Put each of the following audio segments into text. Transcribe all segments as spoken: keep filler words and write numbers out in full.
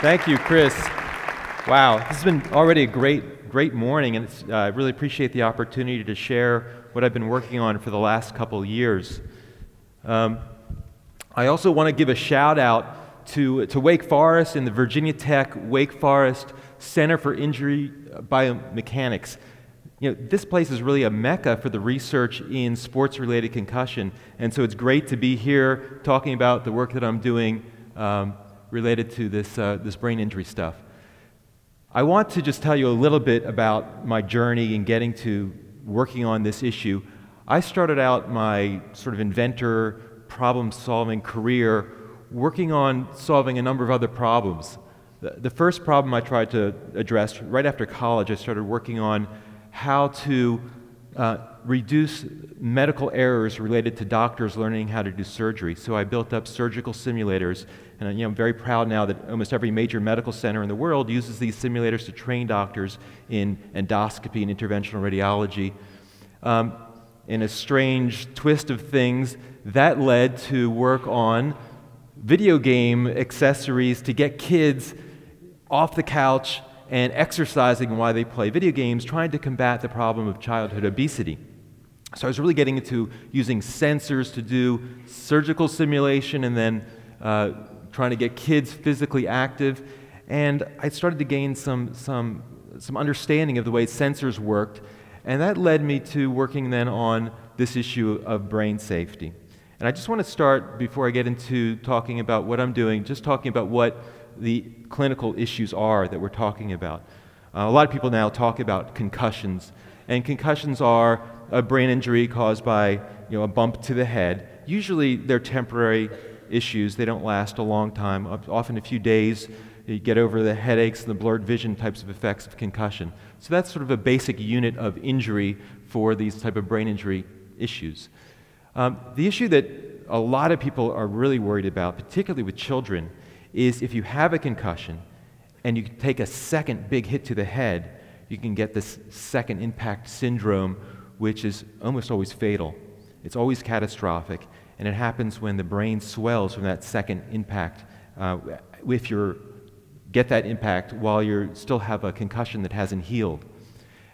Thank you, Chris. Wow, this has been already a great, great morning, and it's, uh, I really appreciate the opportunity to share what I've been working on for the last couple years. Um, I also want to give a shout out to, to Wake Forest and the Virginia Tech Wake Forest Center for Injury Biomechanics. You know, this place is really a mecca for the research in sports-related concussion, and so it's great to be here talking about the work that I'm doing um, related to this, uh, this brain injury stuff. I want to just tell you a little bit about my journey in getting to working on this issue. I started out my sort of inventor, problem-solving career working on solving a number of other problems. The, the first problem I tried to address right after college, I started working on how to uh, reduce medical errors related to doctors learning how to do surgery. So I built up surgical simulators, and you know, I'm very proud now that almost every major medical center in the world uses these simulators to train doctors in endoscopy and interventional radiology. Um, in a strange twist of things, that led to work on video game accessories to get kids off the couch and exercising while they play video games, trying to combat the problem of childhood obesity. So I was really getting into using sensors to do surgical simulation and then uh, trying to get kids physically active. And I started to gain some, some, some understanding of the way sensors worked, and that led me to working then on this issue of brain safety. And I just want to start, before I get into talking about what I'm doing, just talking about what the clinical issues are that we're talking about. Uh, a lot of people now talk about concussions, and concussions are a brain injury caused by you know, a bump to the head. Usually they're temporary issues, they don't last a long time, often a few days. You get over the headaches and the blurred vision types of effects of concussion. So that's sort of a basic unit of injury for these type of brain injury issues. Um, the issue that a lot of people are really worried about, particularly with children, is if you have a concussion and you take a second big hit to the head, you can get this second impact syndrome, which is almost always fatal. It's always catastrophic, and it happens when the brain swells from that second impact. Uh, if you get that impact while you still have a concussion that hasn't healed.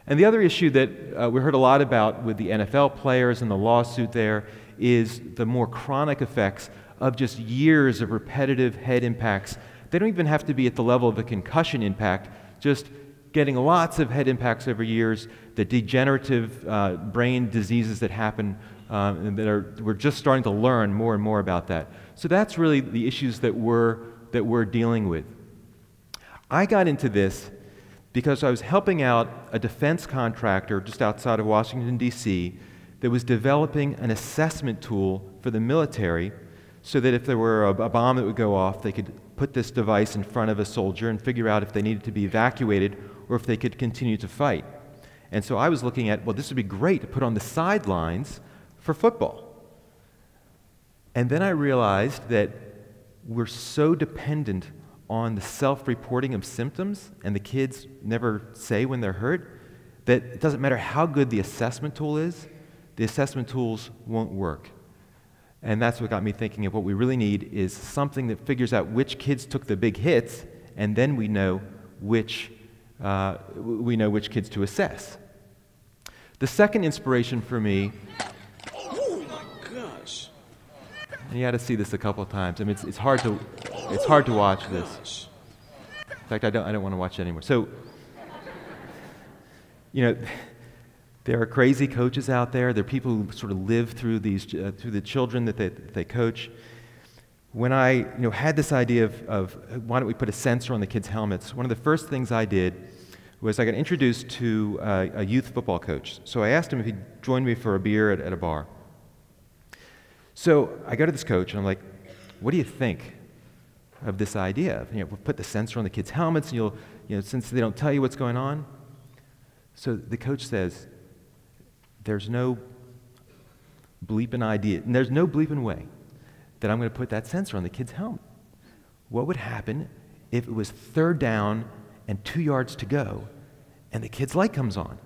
And the other issue that uh, we heard a lot about with the N F L players and the lawsuit there is the more chronic effects of just years of repetitive head impacts. They don't even have to be at the level of a concussion impact, just getting lots of head impacts over years, the degenerative uh, brain diseases that happen, um, and that are, we're just starting to learn more and more about that. So that's really the issues that we're, that we're dealing with. I got into this because I was helping out a defense contractor just outside of Washington, D C that was developing an assessment tool for the military so that if there were a, a bomb that would go off, they could put this device in front of a soldier and figure out if they needed to be evacuated or if they could continue to fight. And so I was looking at, well, this would be great to put on the sidelines for football. And then I realized that we're so dependent on the self-reporting of symptoms, and the kids never say when they're hurt, that it doesn't matter how good the assessment tool is, the assessment tools won't work. And that's what got me thinking of what we really need is something that figures out which kids took the big hits, and then we know which, uh, we know which kids to assess. The second inspiration for me... Oh my gosh! And you had to see this a couple of times. I mean, it's, it's, hard, to, it's hard to watch this. In fact, I don't, I don't want to watch it anymore. So, you know... There are crazy coaches out there. There are people who sort of live through these, uh, through the children that they, that they coach. When I you know, had this idea of, of why don't we put a sensor on the kids' helmets, one of the first things I did was I got introduced to uh, a youth football coach. So I asked him if he'd join me for a beer at, at a bar. So I go to this coach and I'm like, what do you think of this idea? You know, we'll put the sensor on the kids' helmets and you'll, you know, since they don't tell you what's going on. So the coach says, there's no bleeping idea, and there's no bleeping way that I'm going to put that sensor on the kid's helmet. What would happen if it was third down and two yards to go, and the kid's light comes on?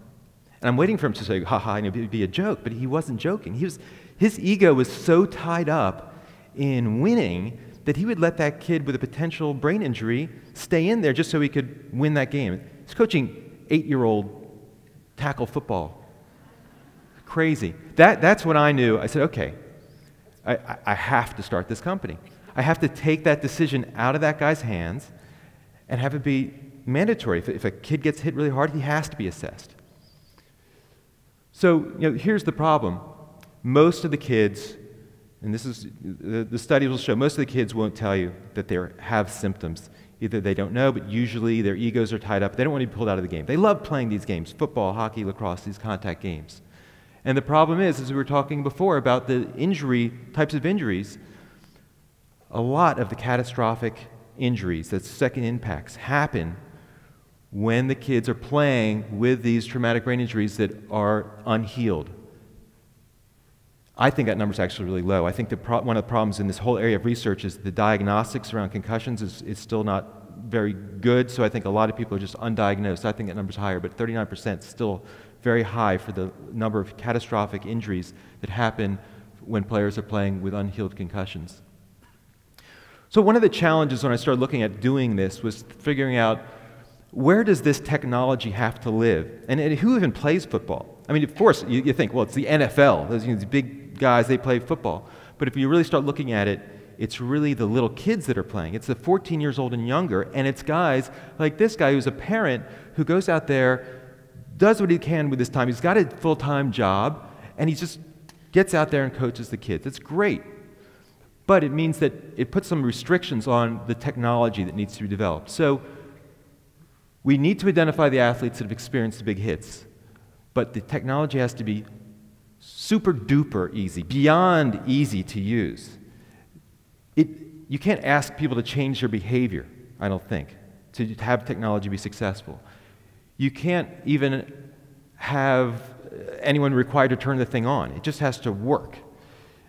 And I'm waiting for him to say, ha ha, and it would be a joke, but he wasn't joking. He was, his ego was so tied up in winning that he would let that kid with a potential brain injury stay in there just so he could win that game. He's coaching eight-year-old tackle football. Crazy. That, that's when I knew. I said, okay, I, I have to start this company. I have to take that decision out of that guy's hands and have it be mandatory. If, if a kid gets hit really hard, he has to be assessed. So, you know, here's the problem. Most of the kids, and this is, the, the study will show, most of the kids won't tell you that they have symptoms. Either they don't know, but usually their egos are tied up. They don't want to be pulled out of the game. They love playing these games, football, hockey, lacrosse, these contact games. And the problem is, as we were talking before about the injury, types of injuries, a lot of the catastrophic injuries, that's second impacts, happen when the kids are playing with these traumatic brain injuries that are unhealed. I think that number's actually really low. I think the pro one of the problems in this whole area of research is the diagnostics around concussions is, is still not very good, so I think a lot of people are just undiagnosed. I think that number's higher, but thirty-nine percent still very high for the number of catastrophic injuries that happen when players are playing with unhealed concussions. So one of the challenges when I started looking at doing this was figuring out, where does this technology have to live? And, and who even plays football? I mean, of course, you, you think, well, it's the N F L. Those, you know, these big guys, they play football. But if you really start looking at it, it's really the little kids that are playing. It's the fourteen years old and younger, and it's guys like this guy who's a parent who goes out there, does what he can with his time. He's got a full-time job, and he just gets out there and coaches the kids. It's great. But it means that it puts some restrictions on the technology that needs to be developed. So we need to identify the athletes that have experienced the big hits, but the technology has to be super-duper easy, beyond easy to use. It, you can't ask people to change their behavior, I don't think, to have technology be successful. You can't even have anyone required to turn the thing on. It just has to work.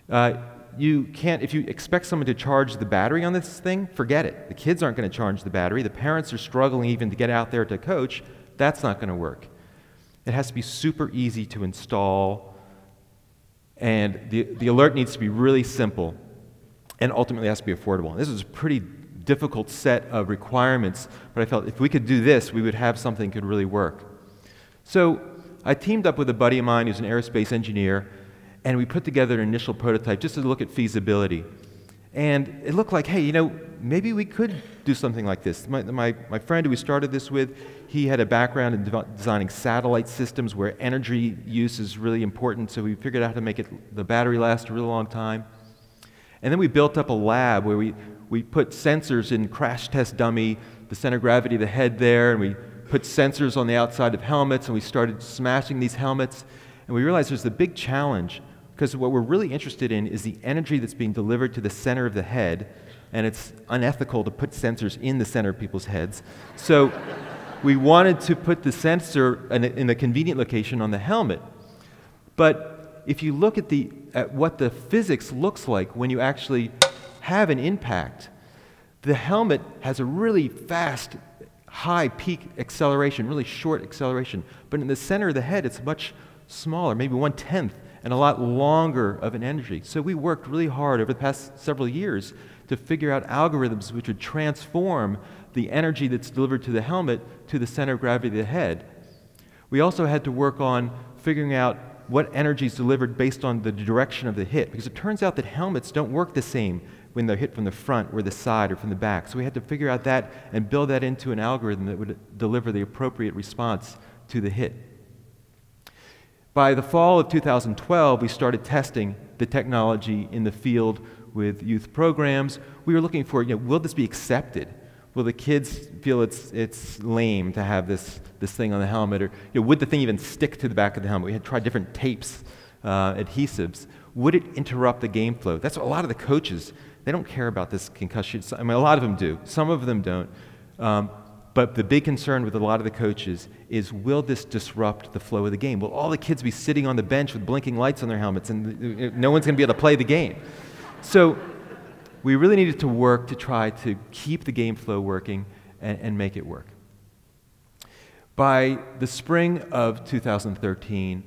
Uh, you can't, if you expect someone to charge the battery on this thing, forget it. The kids aren't going to charge the battery. The parents are struggling even to get out there to coach. That's not going to work. It has to be super easy to install, and the, the alert needs to be really simple, and ultimately has to be affordable. This is pretty difficult set of requirements, but I felt if we could do this, we would have something that could really work. So I teamed up with a buddy of mine who's an aerospace engineer, and we put together an initial prototype just to look at feasibility. And it looked like, hey, you know, maybe we could do something like this. My, my, my friend who we started this with, he had a background in de designing satellite systems where energy use is really important, so we figured out how to make it, the battery last a really long time. And then we built up a lab where we We put sensors in crash test dummy, the center of gravity of the head there, and we put sensors on the outside of helmets, and we started smashing these helmets. And we realized there's a big challenge, because what we're really interested in is the energy that's being delivered to the center of the head, and it's unethical to put sensors in the center of people's heads. So we wanted to put the sensor in a, in a convenient location on the helmet. But if you look at, the, at what the physics looks like when you actually have an impact, the helmet has a really fast, high peak acceleration, really short acceleration, but in the center of the head it's much smaller, maybe one-tenth, and a lot longer of an energy. So we worked really hard over the past several years to figure out algorithms which would transform the energy that's delivered to the helmet to the center of gravity of the head. We also had to work on figuring out what energy is delivered based on the direction of the hit, because it turns out that helmets don't work the same when they're hit from the front or the side or from the back. So we had to figure out that and build that into an algorithm that would deliver the appropriate response to the hit. By the fall of two thousand twelve, we started testing the technology in the field with youth programs. We were looking for, you know, will this be accepted? Will the kids feel it's, it's lame to have this, this thing on the helmet? Or, you know, would the thing even stick to the back of the helmet? We had tried different tapes, uh, adhesives. Would it interrupt the game flow? That's what a lot of the coaches, they don't care about this concussion. I mean, a lot of them do. Some of them don't. Um, but the big concern with a lot of the coaches is, will this disrupt the flow of the game? Will all the kids be sitting on the bench with blinking lights on their helmets and no one's going to be able to play the game? So we really needed to work to try to keep the game flow working and, and make it work. By the spring of two thousand thirteen,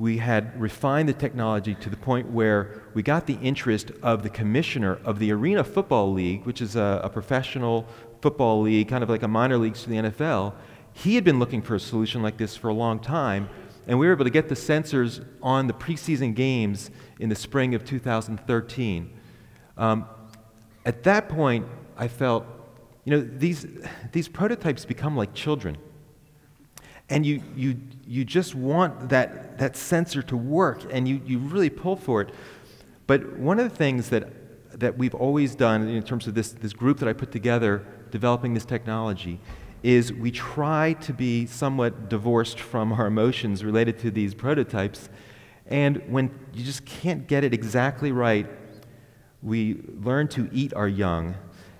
we had refined the technology to the point where we got the interest of the commissioner of the Arena Football League, which is a, a professional football league, kind of like a minor league to the N F L. He had been looking for a solution like this for a long time, and we were able to get the sensors on the preseason games in the spring of two thousand thirteen. Um, at that point, I felt, you know, these, these prototypes become like children. And you, you, you just want that, that sensor to work, and you, you really pull for it. But one of the things that, that we've always done in terms of this, this group that I put together developing this technology is we try to be somewhat divorced from our emotions related to these prototypes. And when you just can't get it exactly right, we learn to eat our young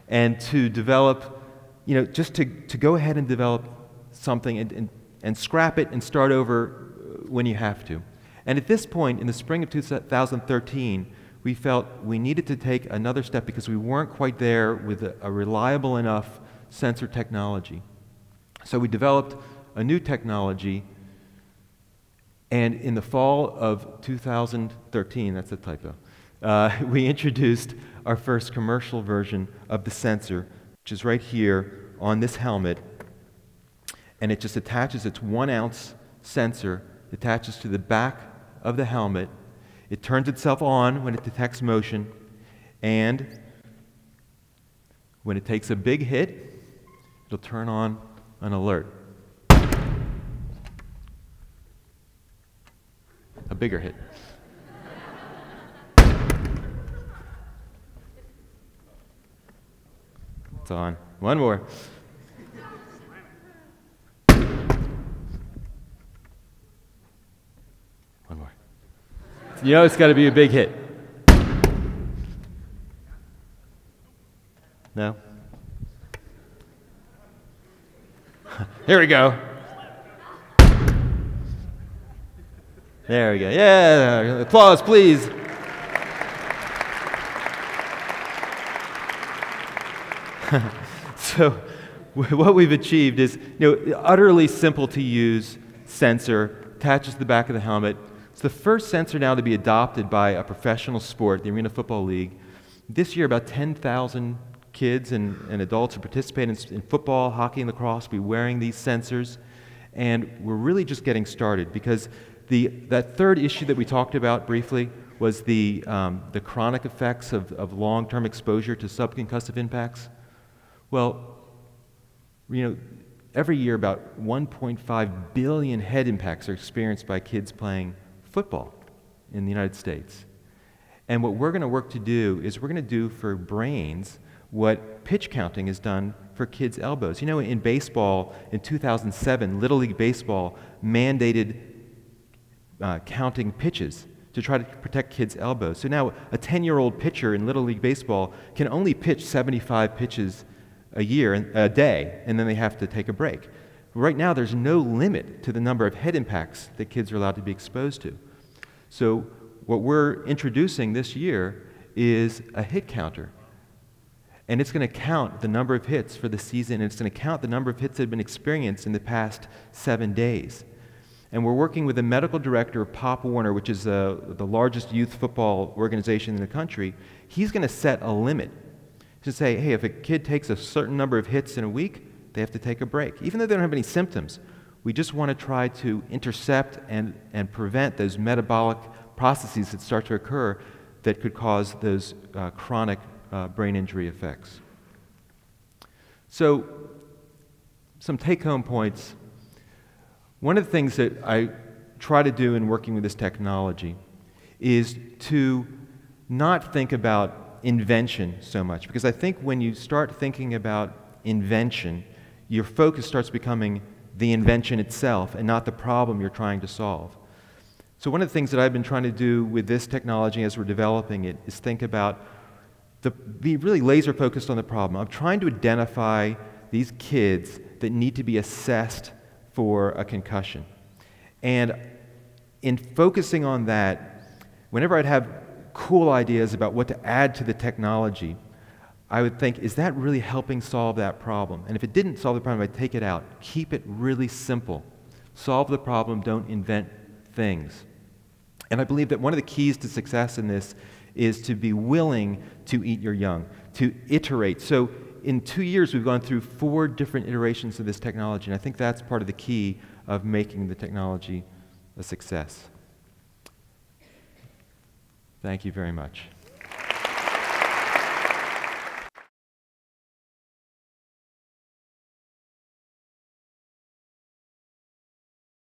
and to develop, you know, just to, to go ahead and develop something and, and and scrap it and start over when you have to. And at this point, in the spring of two thousand thirteen, we felt we needed to take another step because we weren't quite there with a, a reliable enough sensor technology. So we developed a new technology, and in the fall of two thousand thirteen, that's a typo, uh, we introduced our first commercial version of the sensor, which is right here on this helmet. And it just attaches its one ounce sensor, attaches to the back of the helmet. It turns itself on when it detects motion, and when it takes a big hit, it'll turn on an alert. A bigger hit. It's on. One more. You know it's got to be a big hit. No? Here we go. There we go. Yeah, applause, please. So what we've achieved is, you know, utterly simple to use sensor, attaches to the back of the helmet. It's the first sensor now to be adopted by a professional sport, the Arena Football League. This year, about ten thousand kids and, and adults who participate in, in football, hockey, and lacrosse will be wearing these sensors. And we're really just getting started because the, that third issue that we talked about briefly was the, um, the chronic effects of, of long-term exposure to subconcussive impacts. Well, you know, every year about one point five billion head impacts are experienced by kids playing football in the United States. And what we're going to work to do is we're going to do for brains what pitch counting has done for kids' elbows. You know, in baseball, in two thousand seven, Little League Baseball mandated uh, counting pitches to try to protect kids' elbows. So now a ten-year-old pitcher in Little League Baseball can only pitch seventy-five pitches a year, a day, and then they have to take a break. Right now, there's no limit to the number of head impacts that kids are allowed to be exposed to. So what we're introducing this year is a hit counter. And it's going to count the number of hits for the season, and it's going to count the number of hits that have been experienced in the past seven days. And we're working with the medical director of Pop Warner, which is uh, the largest youth football organization in the country. He's going to set a limit to say, hey, if a kid takes a certain number of hits in a week, they have to take a break. Even though they don't have any symptoms, we just want to try to intercept and, and prevent those metabolic processes that start to occur that could cause those uh, chronic uh, brain injury effects. So, some take-home points. One of the things that I try to do in working with this technology is to not think about invention so much, because I think when you start thinking about invention, your focus starts becoming the invention itself and not the problem you're trying to solve. So one of the things that I've been trying to do with this technology as we're developing it is think about, the, be really laser focused on the problem. I'm trying to identify these kids that need to be assessed for a concussion. And in focusing on that, whenever I'd have cool ideas about what to add to the technology, I would think, is that really helping solve that problem? And if it didn't solve the problem, I'd take it out. Keep it really simple. Solve the problem, don't invent things. And I believe that one of the keys to success in this is to be willing to eat your young, to iterate. So in two years, we've gone through four different iterations of this technology, and I think that's part of the key of making the technology a success. Thank you very much.